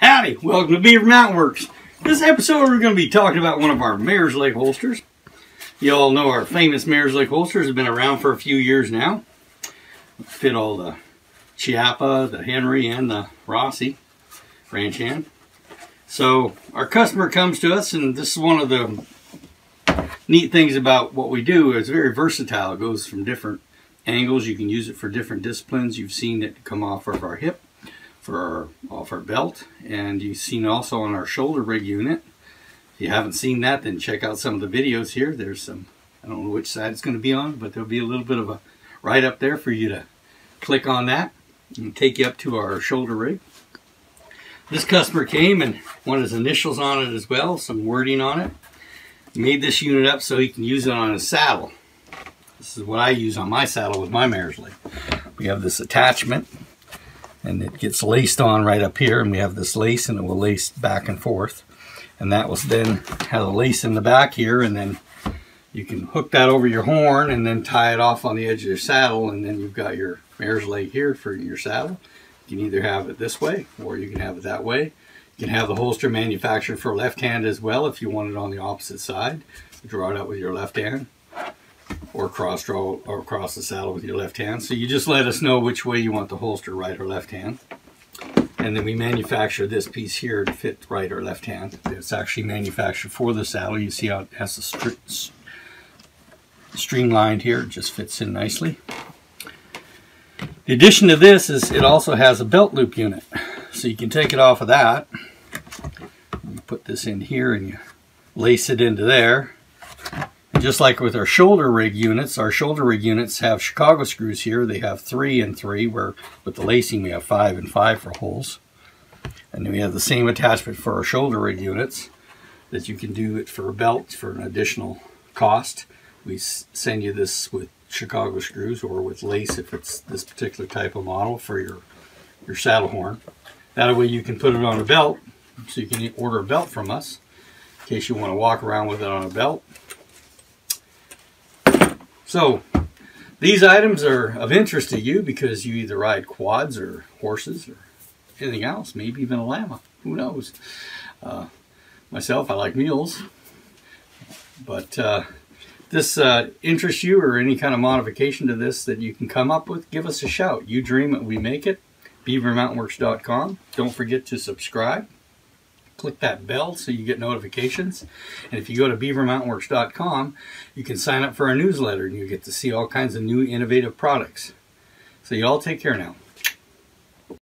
Howdy, welcome to Beaver Mountain Works. This episode we're going to be talking about one of our Mare's Leg Holsters. You all know our famous Mare's Leg Holsters have been around for a few years now. Fit all the Chiappa, the Henry, and the Rossi Ranch Hand. So our customer comes to us, and this is one of the neat things about what we do. It's very versatile. It goes from different angles. You can use it for different disciplines. You've seen it come off of our hip, off our belt, and you've seen also on our shoulder rig unit. If you haven't seen that, then check out some of the videos here. There's some, I don't know which side it's going to be on, but there'll be a little bit of a right up there for you to click on that and take you up to our shoulder rig. This customer came and wanted his initials on it as well, some wording on it. He made this unit up so he can use it on his saddle. This is what I use on my saddle with my mare's leg. We have this attachment, and it gets laced on right up here, and we have this lace, and it will lace back and forth, and that will then have a lace in the back here, and then you can hook that over your horn and then tie it off on the edge of your saddle, and then you've got your mare's leg here for your saddle. You can either have it this way or you can have it that way. You can have the holster manufactured for left hand as well if you want it on the opposite side. You draw it out with your left hand, or cross draw or cross the saddle with your left hand. So you just let us know which way you want the holster, right or left hand. And then we manufacture this piece here to fit right or left hand. It's actually manufactured for the saddle. You see how it has the strips streamlined here. It just fits in nicely. The addition to this is it also has a belt loop unit. So you can take it off of that. You put this in here and you lace it into there. Just like with our shoulder rig units have Chicago screws here. They have 3 and 3, where with the lacing we have 5 and 5 for holes. And then we have the same attachment for our shoulder rig units, that you can do it for a belt for an additional cost. We send you this with Chicago screws or with lace if it's this particular type of model for your saddle horn. That way you can put it on a belt, so you can order a belt from us in case you want to walk around with it on a belt. So these items are of interest to you because you either ride quads or horses or anything else, maybe even a llama, who knows. Myself, I like mules, but this interests you or any kind of modification to this that you can come up with, give us a shout. You dream it, we make it. BeaverMountainWorks.com. Don't forget to subscribe. Click that bell so you get notifications. And if you go to BeaverMountainWorks.com, you can sign up for our newsletter and you get to see all kinds of new innovative products. So you all take care now.